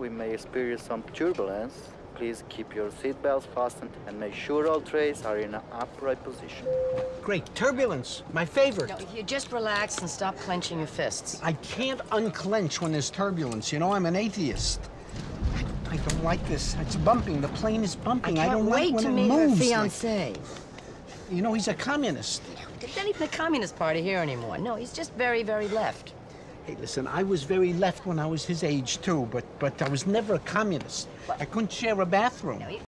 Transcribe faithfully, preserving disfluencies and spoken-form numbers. we may experience some turbulence. Please keep your seatbelts fastened and make sure all trays are in an upright position. Great. Turbulence, my favorite. No, you just relax and stop clenching your fists. I can't unclench when there's turbulence. You know, I'm an atheist. I, I don't like this. It's bumping. The plane is bumping. I, I don't like when it moves. I can't wait to meet her fiancé. Like, you know, he's a communist. Then he's the Communist Party here anymore. No, he's just very, very left. Hey, listen, I was very left when I was his age, too, but but I was never a communist. What? I couldn't share a bathroom. No, you,